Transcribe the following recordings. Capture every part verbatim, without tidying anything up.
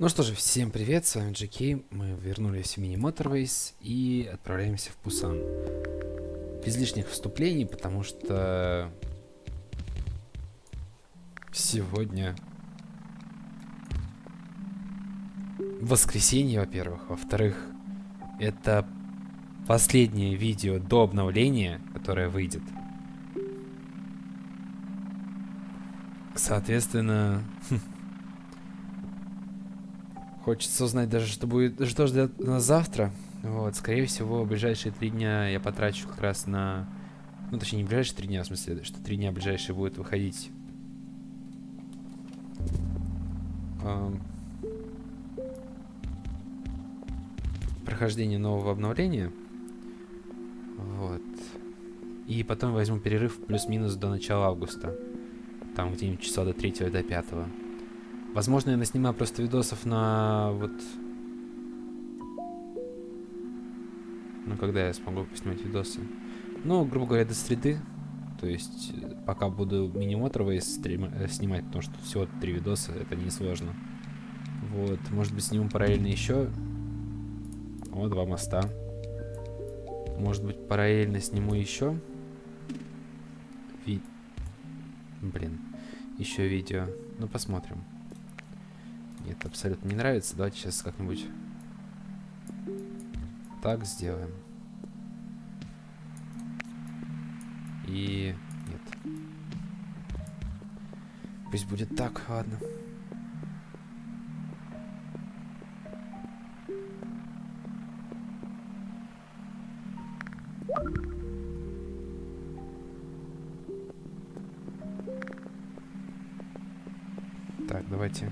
Ну что же, всем привет, с вами джи кей, мы вернулись в Mini Motorways и отправляемся в Пусан. Без лишних вступлений, потому что сегодня воскресенье, во-первых, во-вторых, это последнее видео до обновления, которое выйдет. Соответственно, хочется узнать даже, что будет, что ждет нас завтра. Вот, скорее всего, ближайшие три дня я потрачу как раз на... Ну, точнее, не ближайшие три дня, в смысле, что три дня ближайшие будут выходить. Эм... Прохождение нового обновления. Вот. И потом возьму перерыв плюс-минус до начала августа. Там где-нибудь часа до третьего, до пятого. Возможно, я наснимаю просто видосов на вот... Ну, когда я смогу поснимать видосы? Ну, грубо говоря, до среды. То есть, пока буду Mini Motorways снимать, потому что всего три видоса, это несложно. Вот, может быть, сниму параллельно еще. О, два моста. Может быть, параллельно сниму еще. Ви... Блин, еще видео. Ну, посмотрим. Нет, абсолютно не нравится. Давайте сейчас как-нибудь так сделаем. И... Нет. Пусть будет так, ладно. Так, давайте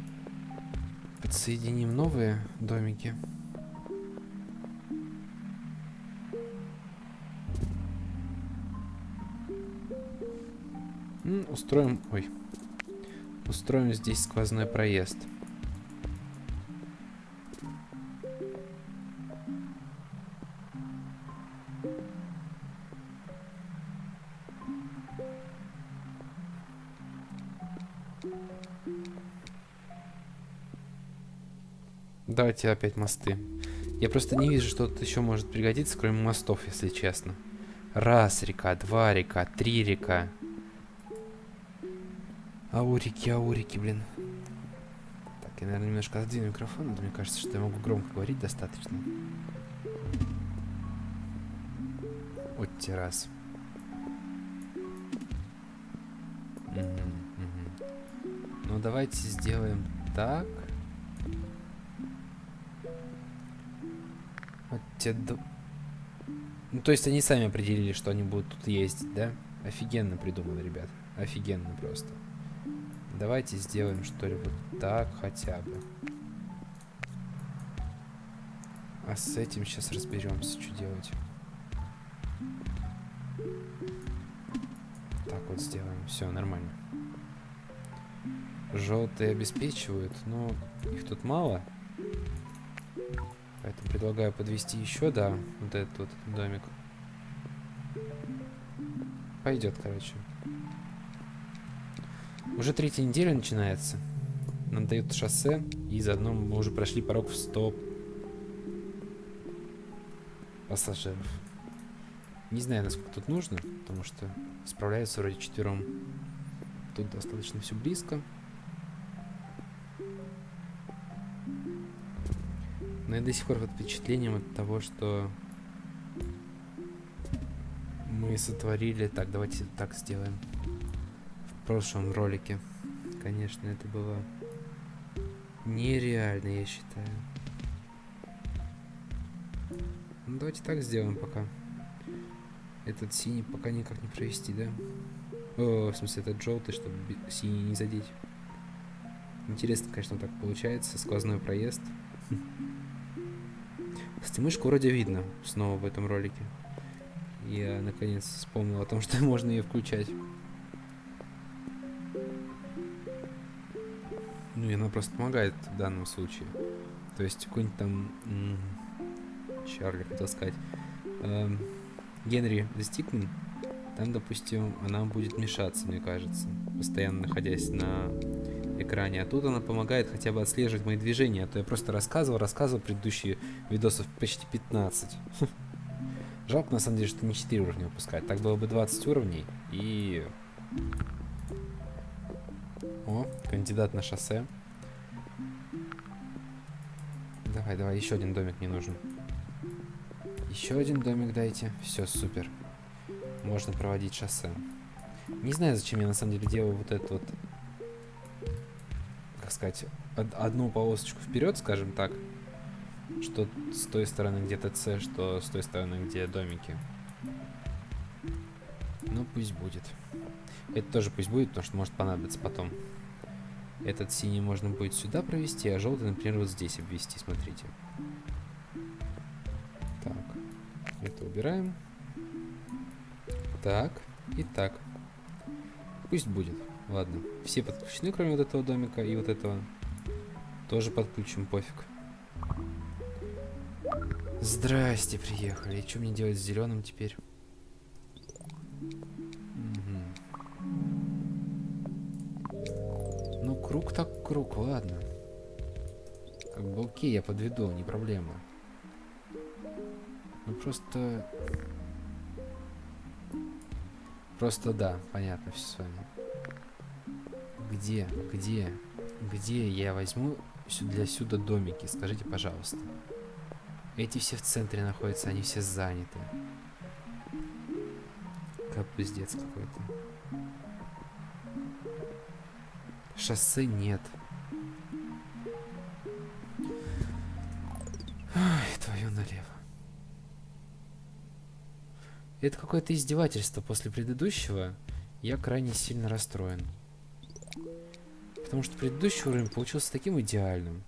подсоединим новые домики. Устроим, ой, устроим здесь сквозной проезд. Давайте опять мосты. Я просто не вижу, что тут еще может пригодиться, кроме мостов, если честно. Раз река, два река, три река. Аурики, аурики, блин. Так, я, наверное, немножко отодвину микрофон, но мне кажется, что я могу громко говорить достаточно. Вот террас. Ну, давайте сделаем так. Вот те... Ну, то есть они сами определили, что они будут тут ездить, да? Офигенно придумано, ребят. Офигенно просто. Давайте сделаем что-нибудь так хотя бы. А с этим сейчас разберемся, что делать. Так вот сделаем. Все, нормально. Желтые обеспечивают, но их тут мало. Поэтому предлагаю подвести еще, да, вот этот вот домик. Пойдет, короче. Уже третья неделя начинается. Нам дают шоссе, и заодно мы уже прошли порог в сто пассажиров. Не знаю, насколько тут нужно, потому что справляются вроде четвером. Тут достаточно все близко. Но я до сих пор под впечатлением от того, что мы сотворили. Так, давайте так сделаем. В прошлом ролике, конечно, это было нереально, я считаю. Ну, давайте так сделаем пока. Этот синий пока никак не провести, да? О, в смысле, этот желтый, чтобы синий не задеть. Интересно, конечно, так получается. Сквозной проезд. Кстати, мышку вроде видно снова в этом ролике. Я, наконец, вспомнил о том, что можно ее включать. Ну, и она просто помогает в данном случае. То есть, какой-нибудь там... Чарли, хотел сказать. Эм, Генри Застикнен. Там, допустим, она будет мешаться, мне кажется. Постоянно находясь на экране, а тут она помогает хотя бы отслеживать мои движения, а то я просто рассказывал, рассказывал предыдущие видосов почти пятнадцать. Жалко, на самом деле, что не четыре уровня выпускать, так было бы двадцать уровней и... О, кандидат на шоссе. Давай, давай, еще один домик мне нужен. Еще один домик дайте. Все, супер. Можно проводить шоссе. Не знаю, зачем я на самом деле делаю вот это вот, как сказать, одну полосочку вперед, скажем так. Что с той стороны, где ТЦ, что с той стороны, где домики. Ну, пусть будет. Это тоже пусть будет, потому что может понадобиться потом. Этот синий можно будет сюда провести, а желтый, например, вот здесь обвести, смотрите. Так, это убираем. Так, и так. Пусть будет. Ладно, все подключены, кроме вот этого домика и вот этого. Тоже подключим, пофиг. Здрасте, приехали. И что мне делать с зеленым теперь? Круг так круг, ладно. Как бы окей, я подведу, не проблема. Ну просто... Просто да, понятно все с вами. Где, где, где я возьму для сюда домики? Скажите, пожалуйста. Эти все в центре находятся, они все заняты. Как пиздец какой-то. Шоссе нет. Ой, твою налево. Это какое-то издевательство после предыдущего. Я крайне сильно расстроен. Потому что предыдущий уровень получился таким идеальным.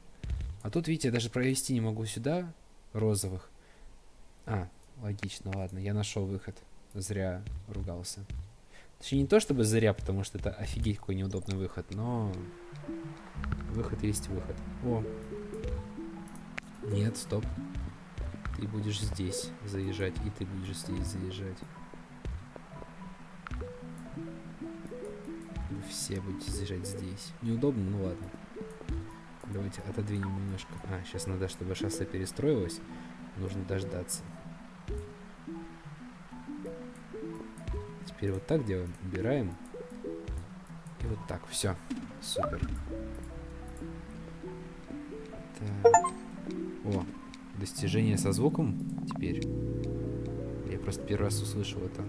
А тут, видите, я даже провести не могу сюда розовых. А, логично, ладно. Я нашел выход. Зря ругался. Точнее, не то чтобы зря, потому что это офигеть какой неудобный выход, но выход есть выход. О, нет, стоп. Ты будешь здесь заезжать, и ты будешь здесь заезжать. Вы все будете заезжать здесь. Неудобно, ну ладно. Давайте отодвинем немножко. А, сейчас надо, чтобы шоссе перестроилось. Нужно дождаться. Теперь вот так делаем, убираем. И вот так, все. Супер. Так. О, достижение со звуком теперь. Я просто первый раз услышал это.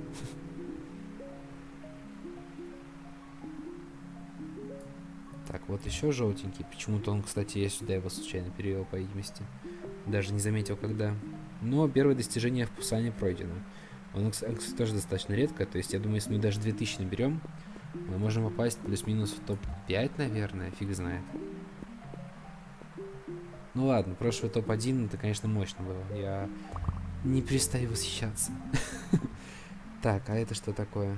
Так, вот еще желтенький. Почему-то он, кстати, я сюда его случайно перевел по видимости. Даже не заметил, когда. Но первое достижение в Пусане пройдено. Он, кстати, тоже достаточно редко, то есть я думаю, если мы даже две тысячи наберем, мы можем попасть плюс-минус в топ пять, наверное, фиг знает. Ну ладно, прошлый топ один, это, конечно, мощно было, я не перестаю восхищаться. Так, а это что такое?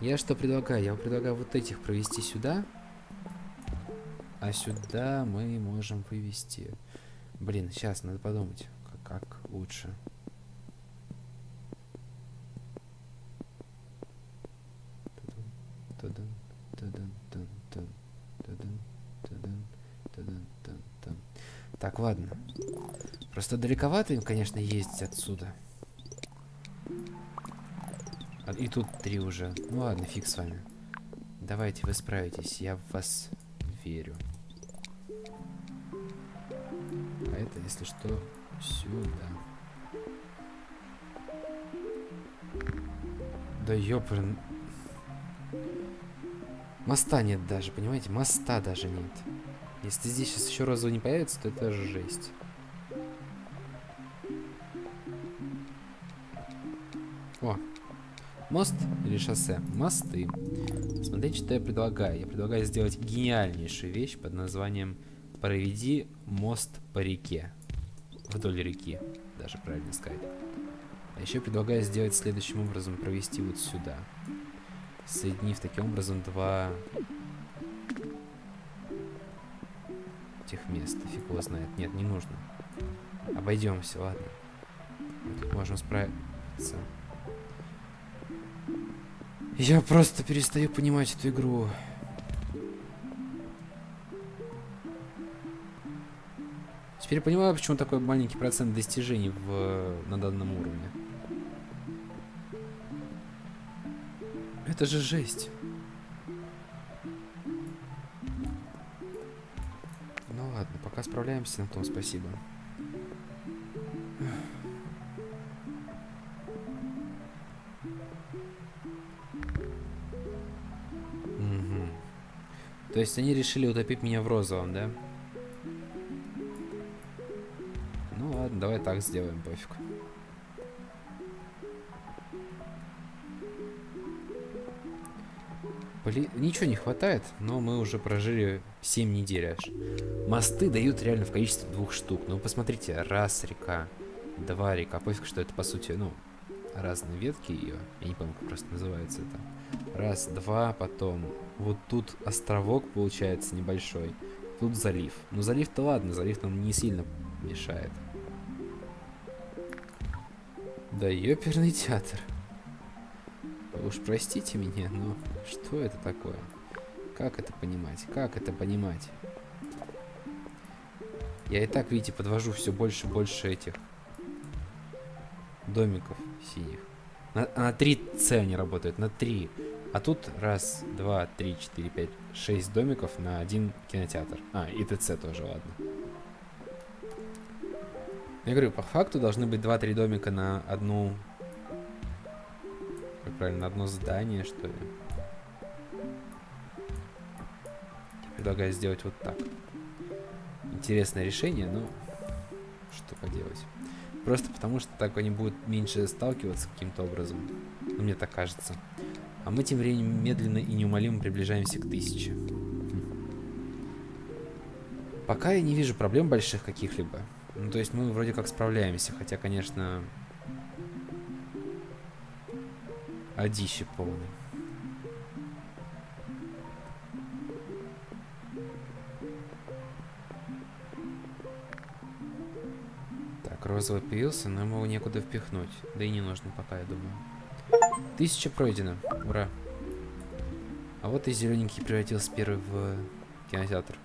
Я что предлагаю? Я предлагаю вот этих провести сюда, а сюда мы можем вывести. Блин, сейчас надо подумать. Как лучше. Так, ладно. Просто далековато им, конечно, ездить отсюда. А, и тут три уже. Ну ладно, фиг с вами. Давайте вы справитесь, я в вас верю. А это, если что... Сюда. Да ёпрен. Моста нет даже, понимаете? Моста даже нет. Если здесь сейчас еще разу не появится, то это жесть. О. Мост или шоссе? Мосты. Смотрите, что я предлагаю. Я предлагаю сделать гениальнейшую вещь под названием «Проведи мост по реке». Вдоль реки, даже правильно сказать. А еще предлагаю сделать следующим образом, провести вот сюда, соединив таким образом два тех места. Фиг его знает. Нет, не нужно. Обойдемся, ладно. Мы тут можем справиться. Я просто перестаю понимать эту игру. Теперь я понимаю, почему такой маленький процент достижений в, на данном уровне. Это же жесть. Ну ладно, пока справляемся, на том спасибо. То есть они решили утопить меня в розовом, да? Ну ладно, давай так сделаем, пофиг. Блин, ничего не хватает, но мы уже прожили семь недель аж. Мосты дают реально в количестве двух штук. Ну посмотрите, раз река, два река. Пофиг, что это по сути, ну, разные ветки ее. Я не помню, как просто называется это. Раз, два, потом... Вот тут островок получается небольшой. Тут залив. Ну залив-то ладно, залив нам не сильно мешает. Да ёперный театр. Уж простите меня, но что это такое? Как это понимать? Как это понимать? Я и так, видите, подвожу все больше и больше этих домиков синих. На, на три цэ они работают, на три. А тут раз, два, три, четыре, пять, шесть домиков на один кинотеатр. А, и ТЦ тоже, ладно. Я говорю, по факту должны быть два-три домика на одну... Как правильно, на одно здание, что ли. Я предлагаю сделать вот так. Интересное решение, но... Что поделать. Просто потому, что так они будут меньше сталкиваться каким-то образом. Ну, мне так кажется. А мы тем временем медленно и неумолимо приближаемся к тысяче. Пока я не вижу проблем больших каких-либо. Ну, то есть мы вроде как справляемся, хотя, конечно, одище полный. Так, розовый появился, но ему его некуда впихнуть. Да и не нужно пока, я думаю. Тысяча пройдено. Ура. А вот и зелененький превратился первый в кинотеатр.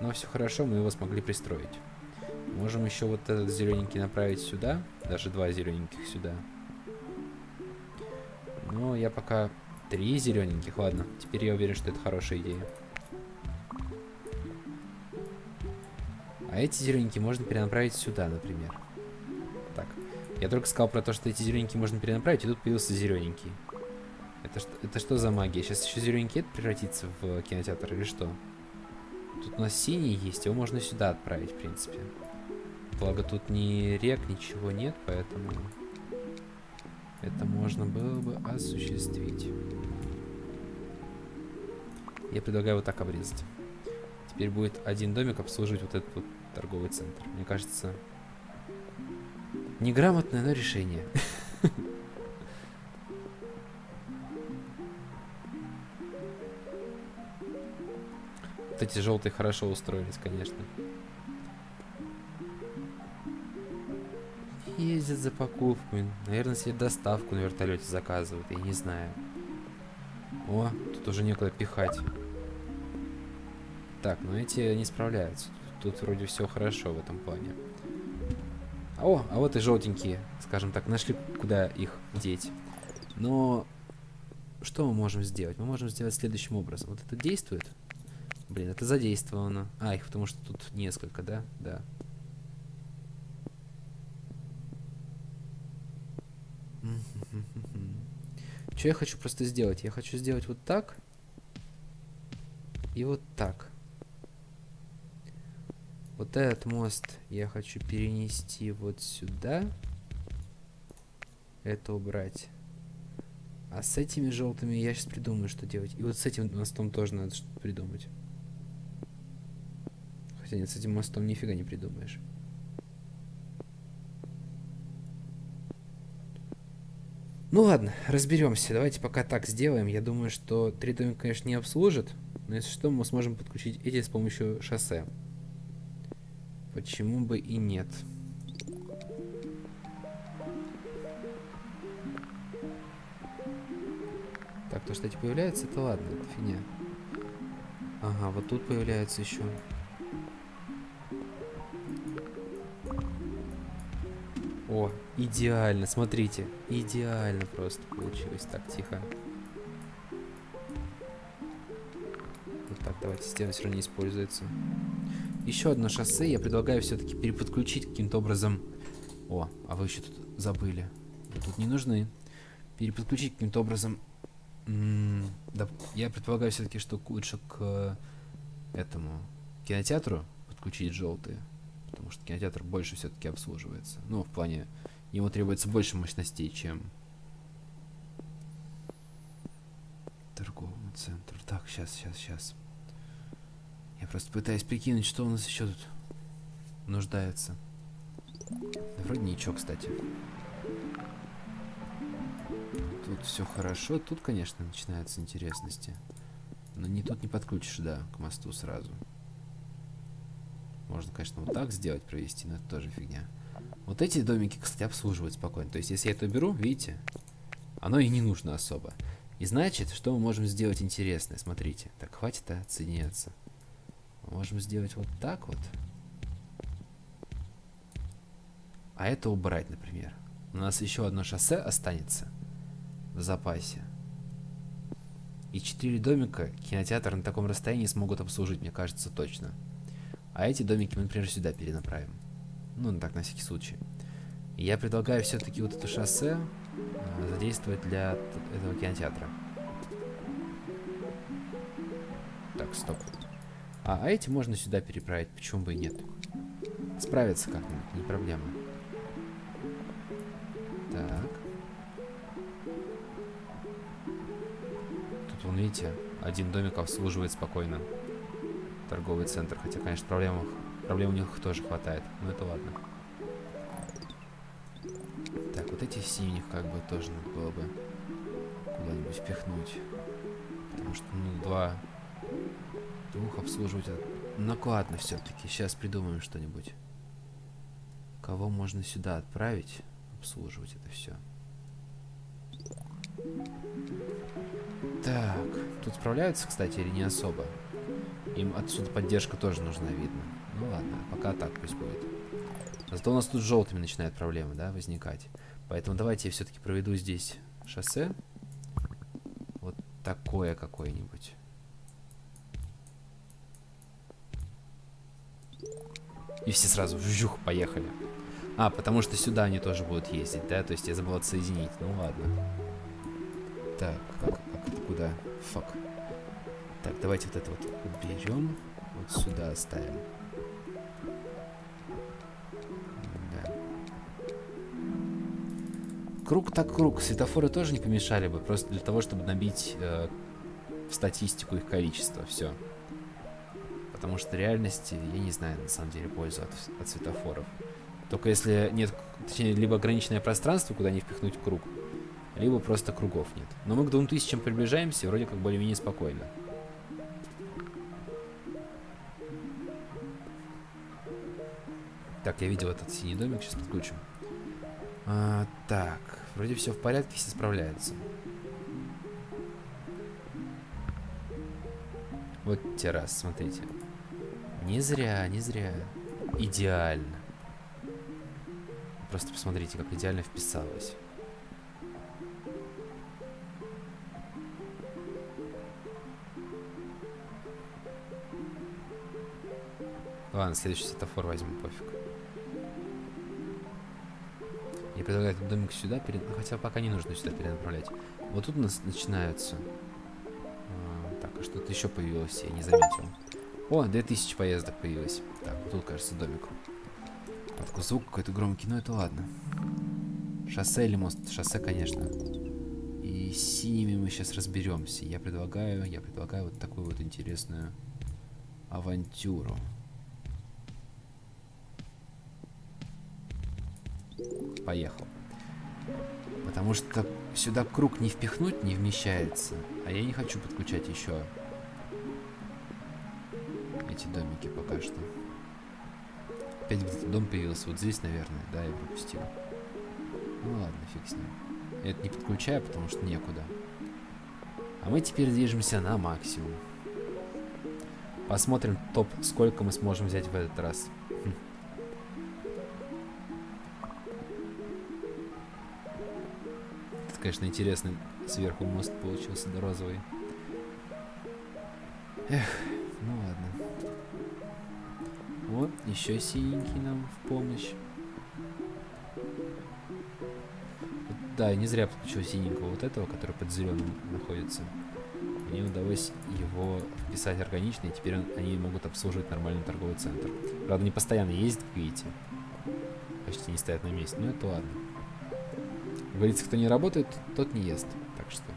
Но все хорошо, мы его смогли пристроить. Можем еще вот этот зелененький направить сюда. Даже два зелененьких сюда. Но я пока... Три зелененьких, ладно. Теперь я уверен, что это хорошая идея. А эти зелененькие можно перенаправить сюда, например. Так. Я только сказал про то, что эти зелененькие можно перенаправить, и тут появился зелененький. Это, это что за магия? Сейчас еще зелененький превратится в кинотеатр или что? Тут у нас синий есть, его можно сюда отправить, в принципе. Благо тут ни рек, ничего нет, поэтому... Это можно было бы осуществить. Я предлагаю вот так обрезать. Теперь будет один домик обслуживать вот этот вот торговый центр. Мне кажется... Неграмотное, но решение. Вот эти желтые хорошо устроились, конечно. Ездят за покупками. Наверное, себе доставку на вертолете заказывают. Я не знаю. О, тут уже некуда пихать. Так, но эти не справляются. Тут вроде все хорошо в этом плане. О, а вот и желтенькие, скажем так, нашли, куда их деть. Но что мы можем сделать? Мы можем сделать следующим образом. Вот это действует? Блин, это задействовано. А, их потому что тут несколько, да? Да. Что я хочу просто сделать? Я хочу сделать вот так. И вот так. Вот этот мост я хочу перенести вот сюда. Это убрать. А с этими желтыми я сейчас придумаю, что делать. И вот с этим мостом тоже надо что-то придумать. Хотя нет, с этим мостом нифига не придумаешь. Ну ладно, разберемся. Давайте пока так сделаем. Я думаю, что три домика, конечно, не обслужит. Но если что, мы сможем подключить эти с помощью шоссе. Почему бы и нет? То, что эти появляются, это ладно, это фигня. Ага, вот тут появляется еще. О, идеально, смотрите. Идеально просто получилось. Так, тихо. Вот так, давайте, система все равно используется. Еще одно шоссе. Я предлагаю все-таки переподключить каким-то образом. О, а вы еще тут забыли. Вы тут не нужны. Переподключить каким-то образом. М-м, да, я предполагаю все-таки, что лучше к этому кинотеатру подключить желтые. Потому что кинотеатр больше все-таки обслуживается. Ну, в плане, ему требуется больше мощностей, чем торговому центру. Так, сейчас, сейчас, сейчас. Я просто пытаюсь прикинуть, что у нас еще тут нуждается. Да вроде ничего, кстати. Тут все хорошо. Тут, конечно, начинаются интересности. Но не тут не подключишь, да, к мосту сразу. Можно, конечно, вот так сделать, провести, но это тоже фигня. Вот эти домики, кстати, обслуживают спокойно. То есть, если я это беру, видите, оно и не нужно особо. И значит, что мы можем сделать интересное? Смотрите, так, хватит отсоединяться. Мы можем сделать вот так вот. А это убрать, например. У нас еще одно шоссе останется в запасе. И четыре домика кинотеатр на таком расстоянии смогут обслужить, мне кажется, точно. А эти домики мы, например, сюда перенаправим. Ну, так, на всякий случай. И я предлагаю все-таки вот это шоссе э, задействовать для этого кинотеатра. Так, стоп. А, а эти можно сюда переправить, почему бы и нет. Справиться как-нибудь, не проблема. Так. Тут, вон, видите, один домик обслуживает спокойно торговый центр, хотя, конечно, проблем, проблем у них тоже хватает, но это ладно. Так, вот эти синих как бы тоже надо было бы куда-нибудь впихнуть, потому что, ну, два, двух обслуживать, ну, ладно, все-таки, сейчас придумаем что-нибудь. Кого можно сюда отправить, обслуживать это все. Так, тут справляются, кстати, или не особо? Им отсюда поддержка тоже нужна, видно. Ну ладно, пока так пусть будет. Зато у нас тут с желтыми начинают проблемы, да, возникать. Поэтому давайте я все-таки проведу здесь шоссе. Вот такое какое-нибудь. И все сразу вжух, поехали. А, потому что сюда они тоже будут ездить, да? То есть я забыл отсоединить. Ну ладно. Так, как, как это, куда? Фак. Так, давайте вот это вот уберем. Вот сюда оставим. Да. Круг так круг. Светофоры тоже не помешали бы. Просто для того, чтобы набить э, в статистику их количество. Все. Потому что в реальности я не знаю, на самом деле, пользу от, от светофоров. Только если нет, точнее, либо ограниченное пространство, куда не впихнуть круг, либо просто кругов нет. Но мы к двум тысячам приближаемся, вроде как более-менее спокойно. Так, я видел этот синий домик, сейчас подключим. А, так, вроде все в порядке, все справляются. Вот террас, смотрите. Не зря, не зря. Идеально. Просто посмотрите, как идеально вписалось. Ладно, следующий светофор возьму, пофиг. Я предлагаю этот домик сюда перед... Хотя пока не нужно сюда перенаправлять. Вот тут у нас начинаются... А, так, а что-то еще появилось, я не заметил. О, две тысячи поездок появилось. Так, вот тут, кажется, домик. Откуда звук какой-то громкий, но это ладно. Шоссе или мост? Шоссе, конечно. И с синими мы сейчас разберемся. Я предлагаю, я предлагаю вот такую вот интересную авантюру. Поехал. Потому что сюда круг не впихнуть, не вмещается. А я не хочу подключать еще эти домики пока что. Опять где-то дом появился. Вот здесь, наверное. Да, я пропустил. Ну ладно, фиг с ним. Я это не подключаю, потому что некуда. А А мы теперь движемся на максимум. Посмотрим топ, сколько мы сможем взять в этот раз. Хм. Это, конечно, интересный сверху мост получился, да, розовый. Эх, ну ладно. Вот, еще синенький нам в помощь. Да, не зря подключил синенького вот этого, который под зеленым находится. Мне удалось его вписать органично, и теперь они могут обслуживать нормальный торговый центр. Правда, не постоянно ездят, как видите. Почти не стоят на месте, но это ладно. Говорится, кто не работает, тот не ест. Так что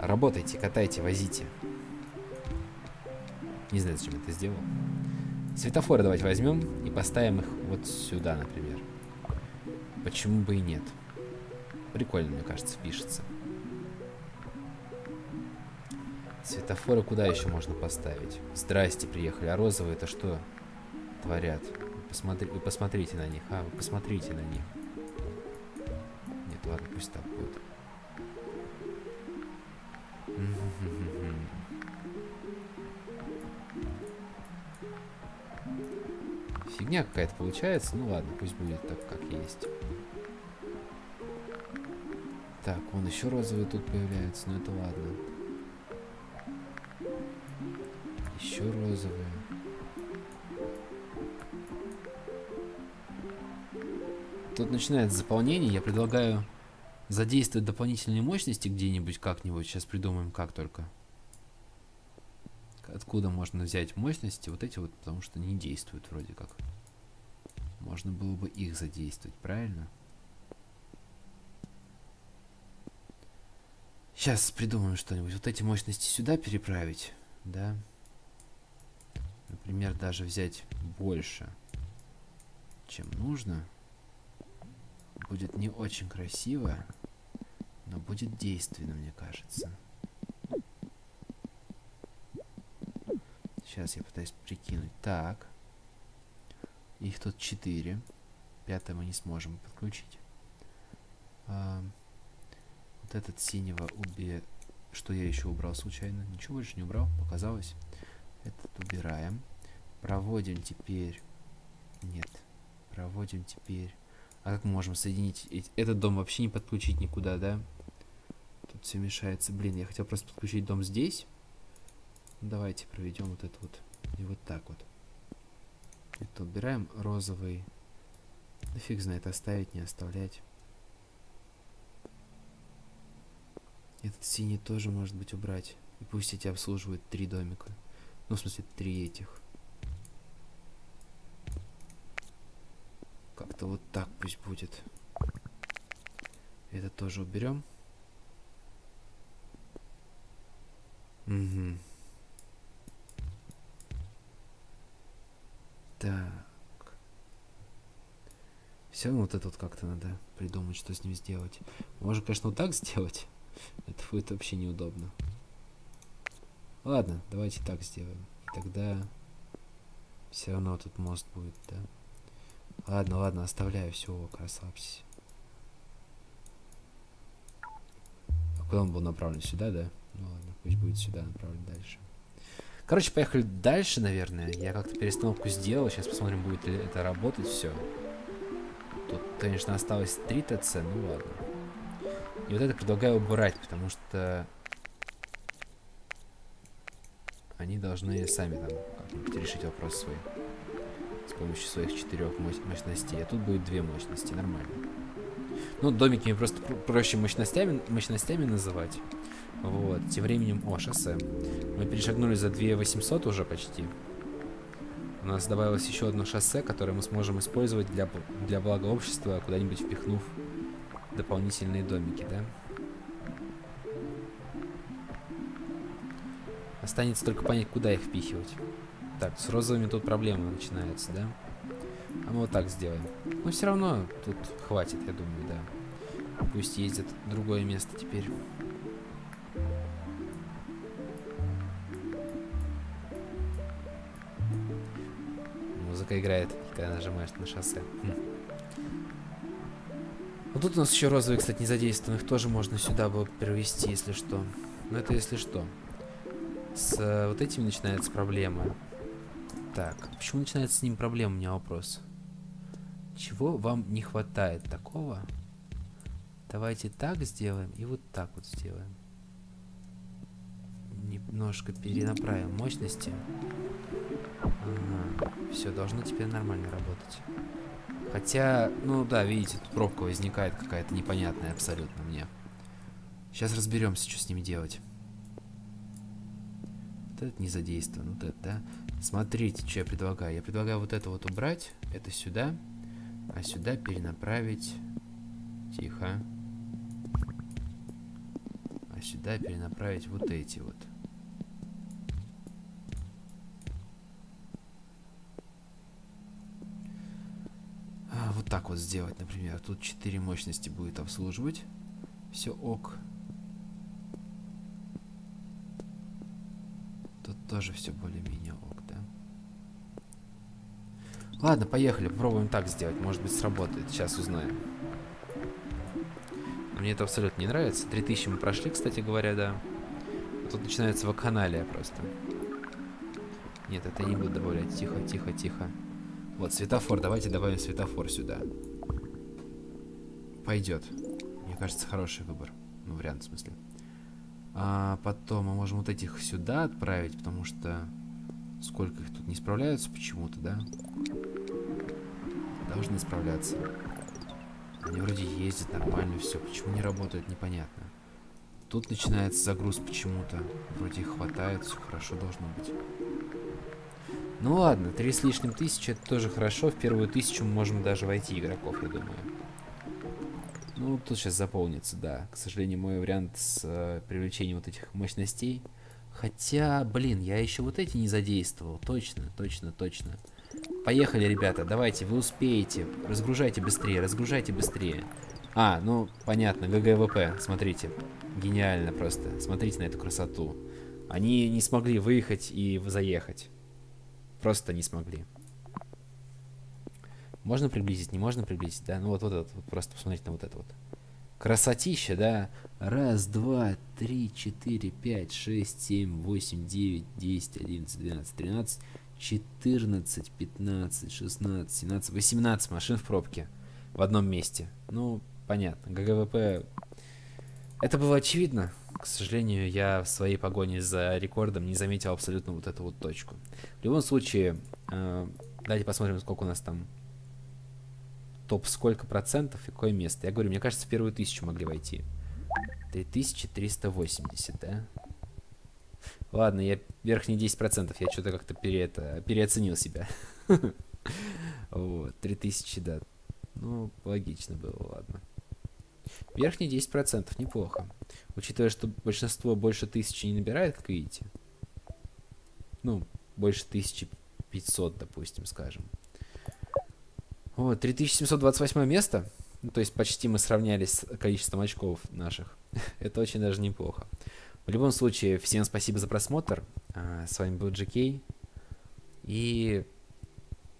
работайте, катайте, возите. Не знаю, зачем это сделал. Светофоры давайте возьмем и поставим их вот сюда, например. Почему бы и нет? Прикольно, мне кажется, пишется. Светофоры куда еще можно поставить? Здрасте, приехали. А розовые-то что творят? Вы, посмотри, вы посмотрите на них. А, вы посмотрите на них. Нет, ладно, пусть так будет. Фигня какая-то получается. Ну ладно, пусть будет так, как есть. Так, вон еще розовые тут появляются, но это ладно. Еще розовые. Тут начинается заполнение. Я предлагаю задействовать дополнительные мощности где-нибудь, как-нибудь. Сейчас придумаем, как только. Откуда можно взять мощности? Вот эти вот, потому что не действуют вроде как. Можно было бы их задействовать, правильно? Сейчас придумаем что-нибудь. Вот эти мощности сюда переправить, да? Например, даже взять больше, чем нужно. Будет не очень красиво, но будет действенно, мне кажется. Сейчас я пытаюсь прикинуть. Так. Их тут четыре. Пятое мы не сможем подключить. А вот этот синего убе... Что я еще убрал случайно? Ничего больше не убрал, показалось. Этот убираем. Проводим теперь... Нет. Проводим теперь... А как мы можем соединить... Этот дом вообще не подключить никуда, да? Тут все мешается. Блин, я хотел просто подключить дом здесь. Давайте проведем вот это вот. И вот так вот. Это убираем. Розовый. Да фиг знает, оставить, не оставлять. Этот синий тоже может быть убрать. И пусть эти обслуживают три домика. Ну, в смысле, три этих. Как-то вот так пусть будет. Это тоже уберем. Угу. Так. Все, вот это вот как-то надо придумать, что с ним сделать. Можно, конечно, вот так сделать. Это будет вообще неудобно. Ладно, давайте так сделаем. И тогда все равно тут мост будет, да? Ладно, ладно, оставляю все, расслабься. А куда он был направлен? Сюда, да? Ну ладно, пусть будет сюда направлен дальше. Короче, поехали дальше, наверное. Я как-то перестановку сделал. Сейчас посмотрим, будет ли это работать все. Тут, конечно, осталось три тэ цэ. Ну ладно. И вот это предлагаю убрать, потому что они должны сами там как-нибудь решить вопрос свой с помощью своих четырех мощностей. А тут будет две мощности, нормально. Ну, домики мне просто проще мощностями, мощностями называть. Вот, тем временем, о, шоссе. Мы перешагнули за две тысячи восемьсот уже почти. У нас добавилось еще одно шоссе, которое мы сможем использовать для, для блага общества, куда-нибудь впихнув дополнительные домики, да? Останется только понять, куда их впихивать. Так, с розовыми тут проблемы начинаются, да? А мы вот так сделаем. Но все равно тут хватит, я думаю, да. Пусть ездят в другое место теперь. Музыка играет, когда нажимаешь на шоссе. Вот тут у нас еще розовые, кстати, незадействованных тоже можно сюда было перевести, если что. Но это если что. С вот этим начинается проблема. Так, почему начинается с ним проблема, у меня вопрос. Чего вам не хватает такого? Давайте так сделаем и вот так вот сделаем. Немножко перенаправим мощности. Ага. Все, должно теперь нормально работать. Хотя, ну да, видите, тут пробка возникает какая-то непонятная абсолютно мне. Сейчас разберемся, что с ними делать. Вот это не задействовано, вот это, да. Смотрите, что я предлагаю. Я предлагаю вот это вот убрать, это сюда, а сюда перенаправить. Тихо. А сюда перенаправить вот эти вот. А, вот так вот сделать, например. Тут четыре мощности будет обслуживать. Все ок. Тут тоже все более-менее ок, да? Ладно, поехали. Попробуем так сделать. Может быть, сработает. Сейчас узнаем. Мне это абсолютно не нравится. три тысячи мы прошли, кстати говоря, да. А тут начинается вакханалия просто. Нет, это не буду добавлять. Тихо, тихо, тихо. Вот, светофор. Давайте добавим светофор сюда. Пойдет. Мне кажется, хороший выбор. Ну, вариант, в смысле. А потом мы можем вот этих сюда отправить, потому что сколько их тут не справляются почему-то, да? Должны справляться. Они вроде ездят нормально, все. Почему не работает, непонятно. Тут начинается загруз почему-то. Вроде их хватает, все хорошо должно быть. Ну ладно, три с лишним тысячи, это тоже хорошо. В первую тысячу мы можем даже войти игроков, я думаю. Ну, тут сейчас заполнится, да. К сожалению, мой вариант с э, привлечением вот этих мощностей. Хотя, блин, я еще вот эти не задействовал. Точно, точно, точно. Поехали, ребята, давайте, вы успеете. Разгружайте быстрее, разгружайте быстрее. А, ну, понятно, ГГВП, смотрите. Гениально просто. Смотрите на эту красоту. Они не смогли выехать и заехать. Просто не смогли. Можно приблизить, не можно приблизить, да? Ну вот, вот, вот, вот просто посмотрите на вот это вот. Красотища, да? Раз, два, три, четыре, пять, шесть, семь, восемь, девять, десять, одиннадцать, двенадцать, тринадцать, четырнадцать, пятнадцать, шестнадцать, семнадцать, восемнадцать машин в пробке в одном месте. Ну, понятно, ГГВП... Это было очевидно. К сожалению, я в своей погоне за рекордом не заметил абсолютно вот эту вот точку. В любом случае, э, давайте посмотрим, сколько у нас там топ, сколько процентов и какое место. Я говорю, мне кажется, в первую тысячу могли войти. три тысячи триста восемьдесят, да? Ладно, я верхние десять процентов, я что-то как-то пере, это, переоценил себя. Вот, три тысячи, да. Ну, логично было, ладно. Верхние десять процентов, неплохо. Учитывая, что большинство больше тысячи не набирает, как видите. Ну, больше тысячи пятисот, допустим, скажем. Вот, три тысячи семьсот двадцать восемь место. Ну, то есть почти мы сравнялись с количеством очков наших. Это очень даже неплохо. В любом случае, всем спасибо за просмотр. А, с вами был джи кей. И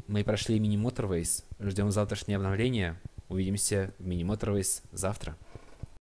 мы прошли Mini Motorways. Ждем завтрашнее обновление. Увидимся в Mini Motorways завтра.